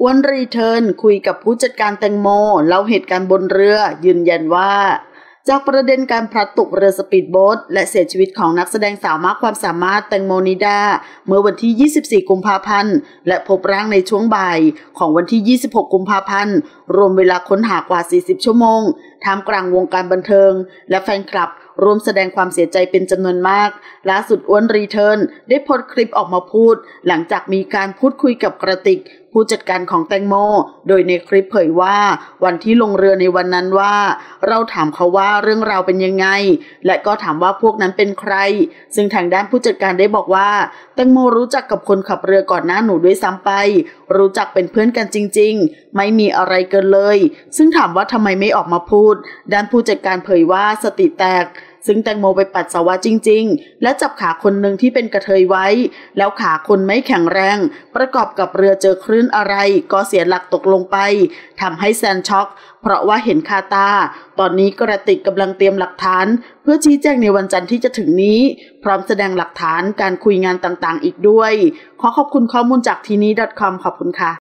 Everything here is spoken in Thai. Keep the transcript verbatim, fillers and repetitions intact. อ้วนรีเทิร์นคุยกับผู้จัดการแตงโมเล่าเหตุการณ์บนเรือยืนยันว่าจากประเด็นการพลัดตกเรือสปีดโบ๊ทและเสียชีวิตของนักแสดงสาวมากความสามารถแตงโมนิดาเมื่อวันที่ ยี่สิบสี่ กุมภาพันธ์และพบร่างในช่วงบ่ายของวันที่ ยี่สิบหก กุมภาพันธ์รวมเวลาค้นหากว่า สี่สิบ ชั่วโมงท่ามกลางวงการบันเทิงและแฟนคลับร่วมแสดงความเสียใจเป็นจำนวนมากล่าสุดอ้วนรีเทิร์นได้โพสต์คลิปออกมาพูดหลังจากมีการพูดคุยกับกระติกผู้จัดการของแตงโมโดยในคลิปเผยว่าวันที่ลงเรือในวันนั้นว่าเราถามเขาว่าเรื่องราวเป็นยังไงและก็ถามว่าพวกนั้นเป็นใครซึ่งทางด้านผู้จัดการได้บอกว่าแตงโมรู้จักกับคนขับเรือก่อนหน้าหนูด้วยซ้ำไปรู้จักเป็นเพื่อนกันจริงๆไม่มีอะไรเกินเลยซึ่งถามว่าทำไมไม่ออกมาพูดด้านผู้จัดการเผยว่าสติแตกซึ่งแตงโมไปปัสสาวะจริงๆและจับขาคนหนึ่งที่เป็นกระเทยไว้แล้วขาคนไม่แข็งแรงประกอบกับเรือเจอคลื่นอะไรก็เสียหลักตกลงไปทำให้แซนช็อกเพราะว่าเห็นคาตาตอนนี้กระติกกำลังเตรียมหลักฐานเพื่อชี้แจงในวันจันทร์ที่จะถึงนี้พร้อมแสดงหลักฐานการคุยงานต่างๆอีกด้วยขอขอบคุณข้อมูลจากทีนี้ .com ขอบคุณค่ะ